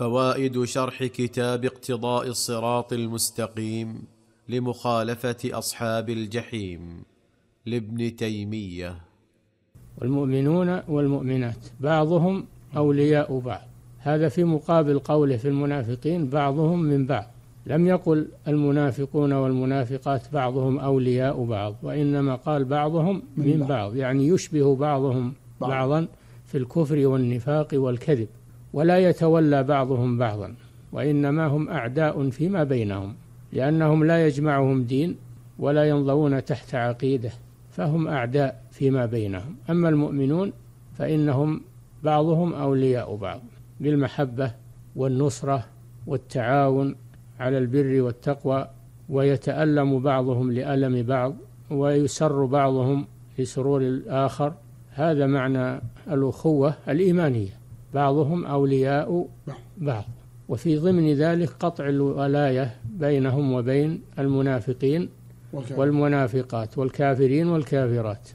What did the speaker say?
فوائد شرح كتاب اقتضاء الصراط المستقيم لمخالفة أصحاب الجحيم لابن تيمية. والمؤمنون والمؤمنات بعضهم أولياء بعض، هذا في مقابل قوله في المنافقين بعضهم من بعض، لم يقل المنافقون والمنافقات بعضهم أولياء بعض، وإنما قال بعضهم من بعض، يعني يشبه بعضهم بعضا في الكفر والنفاق والكذب، ولا يتولى بعضهم بعضا، وإنما هم أعداء فيما بينهم، لأنهم لا يجمعهم دين ولا ينضوون تحت عقيدة، فهم أعداء فيما بينهم. أما المؤمنون فإنهم بعضهم أولياء بعض بالمحبة والنصرة والتعاون على البر والتقوى، ويتألم بعضهم لألم بعض، ويسر بعضهم لسرور الآخر، هذا معنى الأخوة الإيمانية، بعضهم أولياء بعض. وفي ضمن ذلك قطع الولاية بينهم وبين المنافقين والمنافقات والكافرين والكافرات.